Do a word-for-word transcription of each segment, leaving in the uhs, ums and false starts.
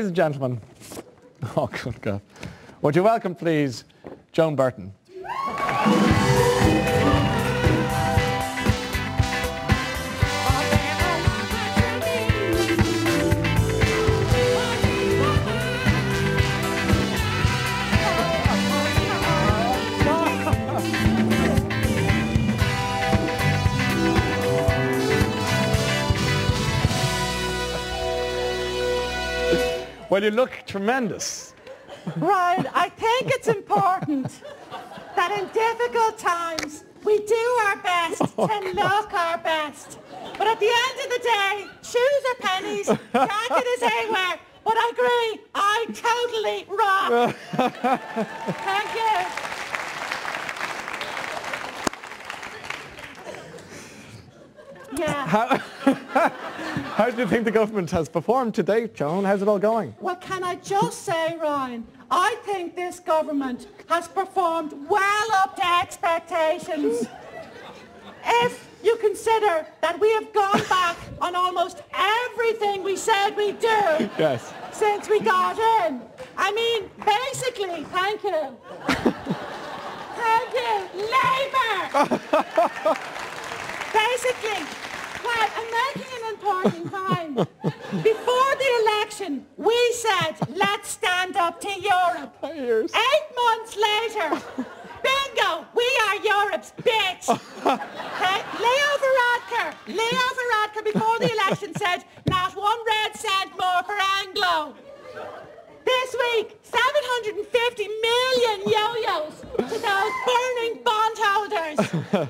Ladies and gentlemen, oh good God, would you welcome please Joan Burton. Well, you look tremendous. Right, I think it's important that in difficult times we do our best oh, to God. look our best. But at the end of the day, shoes are pennies, jacket is anywhere. But I agree, I totally rock. Thank you. Yeah. How How do you think the government has performed to date, Joan? How's it all going? Well, can I just say, Ryan, I think this government has performed well up to expectations. If you consider that we have gone back on almost everything we said we'd do yes. since we got in. I mean, basically, thank you. Thank you. Labour! Basically, well, I'm making an important time. Before the election, we said, let's stand up to Europe. Eight months later, bingo, we are Europe's bitch. Okay? Leo Varadkar, Leo Varadkar before the election said, not one red cent more for Anglo. This week, seven hundred fifty million yo-yos to those burning bondholders.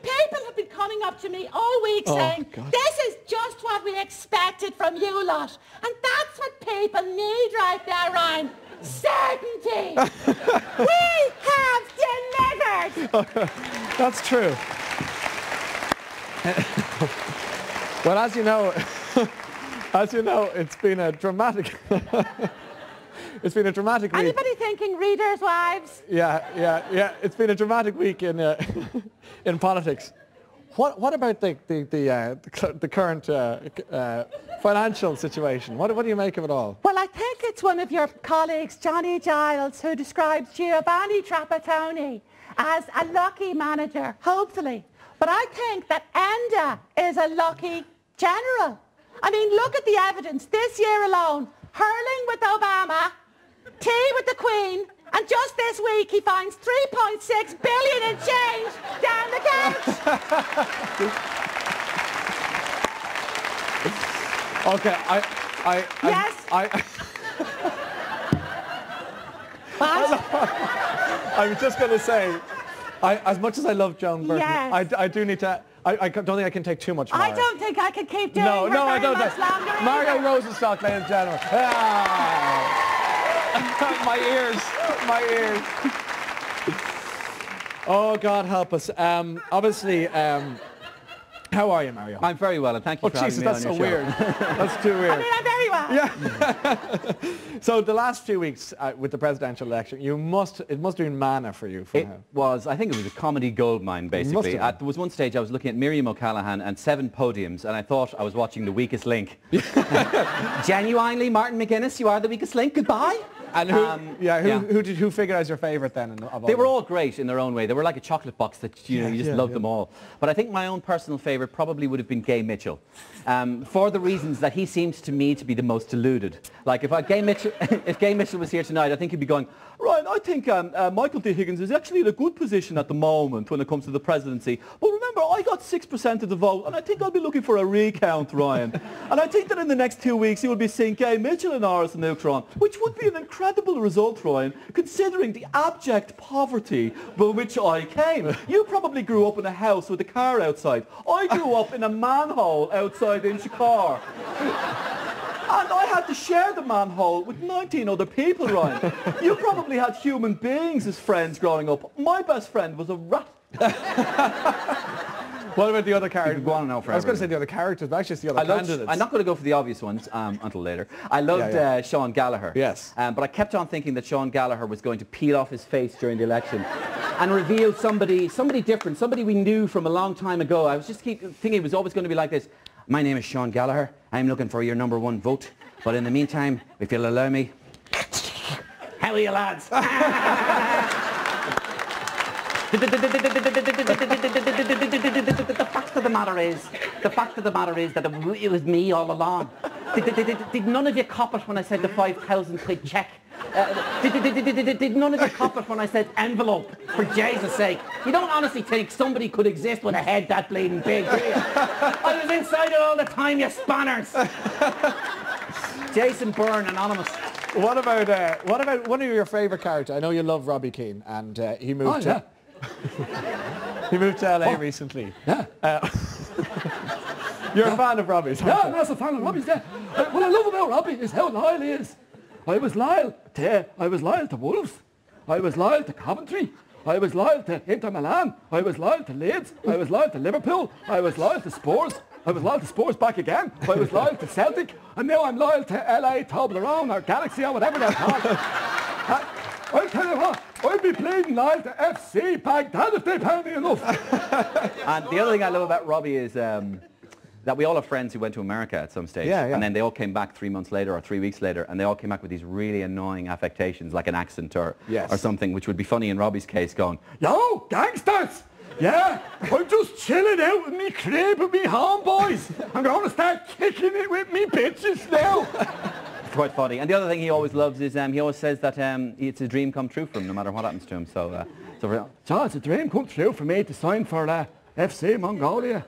People have been coming up to me all week oh, saying, God. this is just what we expected from you lot. And that's what people need right there, Ryan. Certainty. We have delivered. That's true. Well, as you know, as you know, it's been a dramatic... It's been a dramatic week. Anybody thinking readers' wives? Yeah, yeah, yeah. It's been a dramatic week in uh, in politics. What what about the the the, uh, the, the current uh, uh, financial situation? What what do you make of it all? Well, I think it's one of your colleagues, Johnny Giles, who describes Giovanni Trapattoni as a lucky manager. Hopefully, but I think that Enda is a lucky general. I mean, look at the evidence this year alone. Hurling with Obama, tea with the Queen, and just this week he finds three point six billion in change down the couch. Okay, I, I, I yes, I. I what? I was just going to say, I, as much as I love Joan Burton, yes. I, I do need to. I, I don't think I can take too much Mario. I don't think I can keep doing no, her no, very I don't much longer either. Mario Rosenstock, ladies and gentlemen. Ah. My ears, my ears. Oh, God help us. Um, obviously, um, how are you, Mario? I'm very well, and thank you oh, for Jesus, having me on your show. Oh, Jesus, that's so weird. That's too weird. I mean, I'm very well. Yeah. So the last few weeks uh, with the presidential election, you must, it must have been manna for you. For it now. was, I think it was a comedy goldmine, basically. At, there was one stage I was looking at Miriam O'Callaghan and seven podiums, and I thought I was watching The Weakest Link. Genuinely, Martin McGuinness, you are the weakest link. Goodbye. And who, um, yeah, who, yeah. who did who figured out your favourite then? Of all they were all great in their own way. They were like a chocolate box that you know you just yeah, loved yeah. them all. But I think my own personal favourite probably would have been Gay Mitchell, um, for the reasons that he seems to me to be the most deluded. Like if I, Gay Mitchell, if Gay Mitchell was here tonight, I think he'd be going, Ryan, I think um, uh, Michael D. Higgins is actually in a good position at the moment when it comes to the presidency. But remember, I got six percent of the vote, and I think I'll be looking for a recount, Ryan. And I think that in the next two weeks, you will be seeing Gay Mitchell and Aris and Neutron, which would be an incredible. Incredible result, Ryan, considering the abject poverty with which I came. You probably grew up in a house with a car outside. I grew up in a manhole outside Inchicar. And I had to share the manhole with nineteen other people, Ryan. You probably had human beings as friends growing up. My best friend was a rat. What about the other characters? Go on now for I was going to say the other characters, but actually it's the other I loved, candidates. I'm not going to go for the obvious ones um, until later. I loved yeah, yeah. Uh, Sean Gallagher. Yes. Um, but I kept on thinking that Sean Gallagher was going to peel off his face during the election and reveal somebody, somebody different, somebody we knew from a long time ago. I was just keep thinking it was always going to be like this. My name is Sean Gallagher. I'm looking for your number one vote. But in the meantime, if you'll allow me... How are you, lads? The fact of the matter is, the fact of the matter is that it was me all along. Did, did, did, did none of you cop it when I said the five thousand quid cheque? Uh, did, did, did, did, did none of you cop it when I said envelope? For Jesus' sake. You don't honestly think somebody could exist with a head that bleeding big, do you? I was inside it all the time, you spanners. Jason Byrne, anonymous. What about, uh, what about one of your favourite characters? I know you love Robbie Keane, and uh, he moved oh, to... Yeah. He moved to L A what? recently. Yeah. Uh, You're no. a fan of Robbie's, aren't Yeah, you? that's a fan of Robbie's, yeah. Uh, what I love about Robbie is how loyal he is. I was loyal to, uh, I was loyal to Wolves. I was loyal to Coventry. I was loyal to Inter Milan. I was loyal to Leeds. I was loyal to Liverpool. I was loyal to Spurs. I was loyal to Spurs back again. I was loyal to Celtic. And now I'm loyal to L A Toblerone or Galaxy or whatever they're called. uh, I'll tell you what, I'd be playing live to F C Baghdad if they pay me enough. And the other thing I love about Robbie is... Um, that we all have friends who went to America at some stage, yeah, yeah. and then they all came back three months later or three weeks later, and they all came back with these really annoying affectations, like an accent or, yes. or something, which would be funny in Robbie's case, going, yo, gangsters, yeah, I'm just chilling out with me crib with me homeboys. I'm going to start kicking it with me bitches now. It's quite funny. And the other thing he always loves is, um, he always says that um, it's a dream come true for him, no matter what happens to him. So, uh, so for, so it's a dream come true for me to sign for uh, F C Mongolia.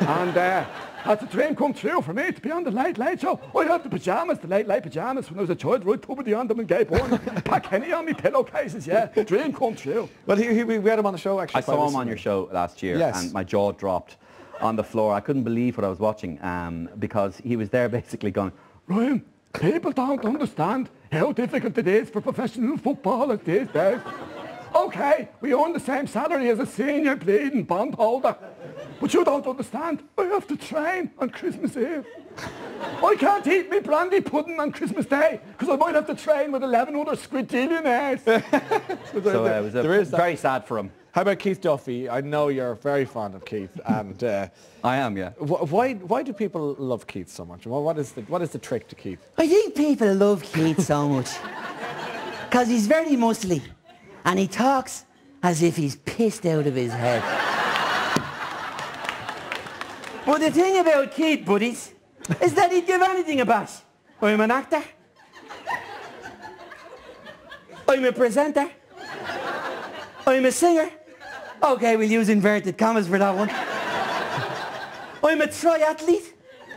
And uh, that's a dream come true for me to be on the Late Late Show. I had the pyjamas, the Late Late pyjamas when I was a child. Right, Tubridy on them and Gay Byrne. Pat Kenny on me pillowcases, yeah. Dream come true. Well, he, he, we had him on the show, actually. I saw him on your show last year, yes. and my jaw dropped on the floor. I couldn't believe what I was watching, um, because he was there basically going, Ryan, people don't understand how difficult it is for professional football at these days. Okay, we earn the same salary as a senior bleeding bondholder. But you don't understand, I have to train on Christmas Eve. I can't eat me brandy pudding on Christmas Day because I might have to train with eleven other squidillionaires. so so uh, it was there a, is very sad for him. How about Keith Duffy? I know you're very fond of Keith, and uh, I am, yeah. Wh why, why do people love Keith so much? Well, what is the, what is the trick to Keith? I think people love Keith so much because he's very muscly. And he talks as if he's pissed out of his head. But the thing about Keith, buddies, is that he'd give anything a bash. I'm an actor. I'm a presenter. I'm a singer. Okay, we'll use inverted commas for that one. I'm a triathlete.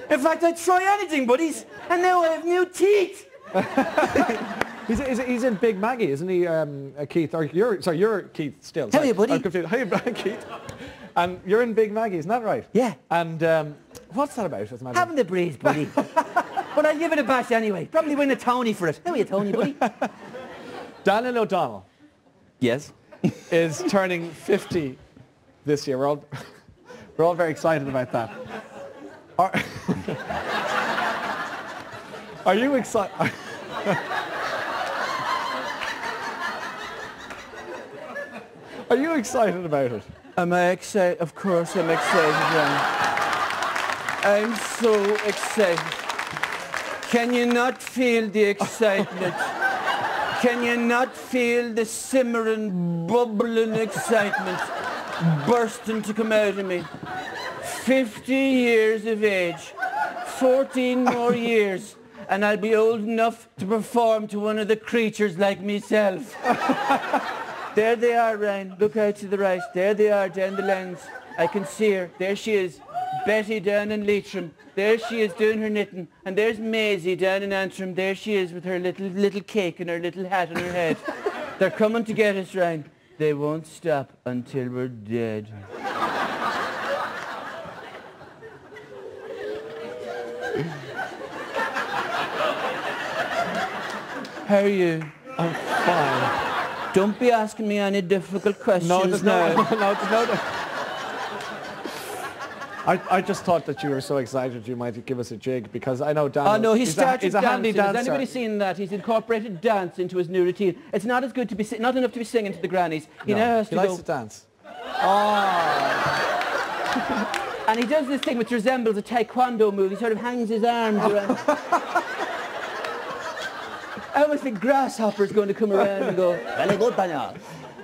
In fact, I try anything, buddies. And now I have new teeth. He's, he's, he's in Big Maggie, isn't he, um, Keith? Or you're, sorry, you're Keith still. How are you, buddy? I'm confused. How are you, Keith? And you're in Big Maggie, isn't that right? Yeah. And um, what's that about? Having the breeze, buddy. But I'll give it a bash anyway. Probably win a Tony for it. How are you, Tony, buddy? Daniel O'Donnell. Yes. Is turning fifty this year. We're all, we're all very excited about that. Are, are you excited? Are you excited about it? Am I excited? Of course I'm excited, yeah. I'm so excited. Can you not feel the excitement? Can you not feel the simmering, bubbling excitement bursting to come out of me? fifty years of age, fourteen more years, and I'll be old enough to perform to one of the creatures like myself. There they are, Ryan. Look out to the right. There they are, down the lens. I can see her. There she is. Betty down in Leitrim. There she is doing her knitting. And there's Maisie down in Antrim. There she is with her little little cake and her little hat on her head. They're coming to get us, Ryan. They won't stop until we're dead. How are you? I'm fine. Don't be asking me any difficult questions. No, there's no, no, no, there's no, no. I, I just thought that you were so excited you might give us a jig, because I know Daniel... Oh, no, he started a, a dancing. Has anybody seen that? He's incorporated dance into his new routine. It's not as good to be... not enough to be singing to the grannies. He no, now has he to likes go... to dance. Oh. And he does this thing which resembles a taekwondo move. He sort of hangs his arms around... How much the grasshopper's going to come around and go, very good, Daniel.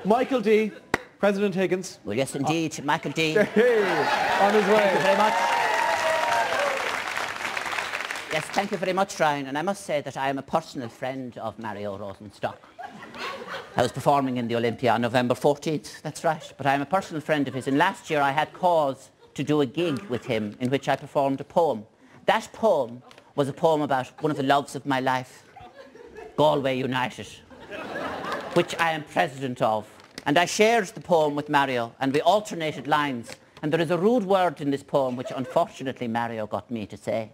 Michael D. President Higgins. Well, yes, indeed. Oh. Michael D. On his way. Thank you very much. Yes, thank you very much, Ryan. And I must say that I am a personal friend of Mario Rosenstock. I was performing in the Olympia on November fourteenth, that's right. But I am a personal friend of his. And last year I had cause to do a gig with him in which I performed a poem. That poem was a poem about one of the loves of my life, Galway United, which I am president of. And I shared the poem with Mario, and we alternated lines. And there is a rude word in this poem which, unfortunately, Mario got me to say.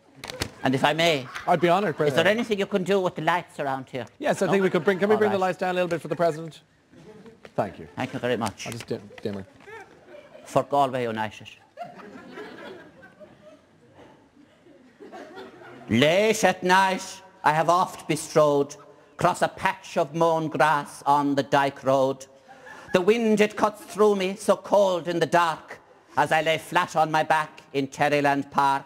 And if I may... I'd be honoured, President. Is there anything you can do with the lights around here? Yes, I no? think we could bring... Can we All bring right. the lights down a little bit for the President? Thank you. Thank you very much. I'll just dim, dim her. For Galway United. Late at night, I have oft bestrode, cross a patch of mown grass on the dyke road. The wind, it cuts through me, so cold in the dark, as I lay flat on my back in Terryland Park.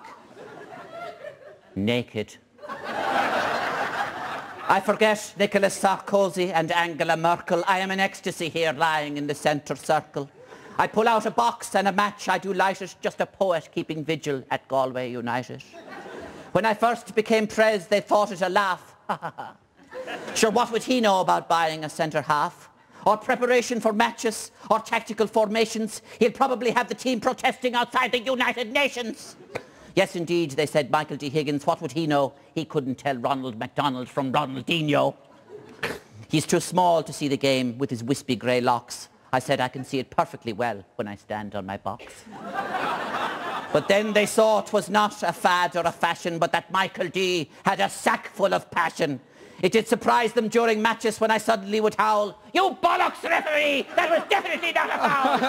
Naked. I forget Nicholas Sarkozy and Angela Merkel. I am in ecstasy here, lying in the centre circle. I pull out a box and a match. I do light it, just a poet keeping vigil at Galway United. When I first became Prez, they thought it a laugh. Sure, what would he know about buying a centre-half? Or preparation for matches, or tactical formations? He'll probably have the team protesting outside the United Nations. Yes, indeed, they said, Michael D. Higgins. What would he know? He couldn't tell Ronald McDonald from Ronaldinho. He's too small to see the game with his wispy grey locks. I said, I can see it perfectly well when I stand on my box. But then they saw 'twas not a fad or a fashion, but that Michael D. had a sack full of passion. It did surprise them during matches when I suddenly would howl, "You bollocks, referee! That was definitely not a foul!"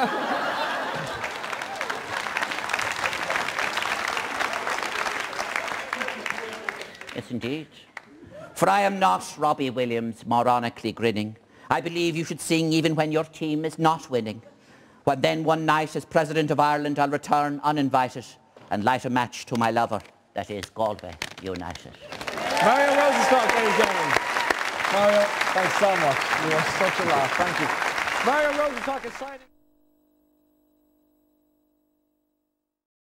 Yes, indeed. For I am not Robbie Williams, moronically grinning. I believe you should sing even when your team is not winning. Well, then one night, as President of Ireland, I'll return uninvited and light a match to my lover, that is Galway United. Mario Rosenstock, ladies and gentlemen. Mario, thanks so much. You are such a laugh. Thank you. Mario Rosenstock is signing...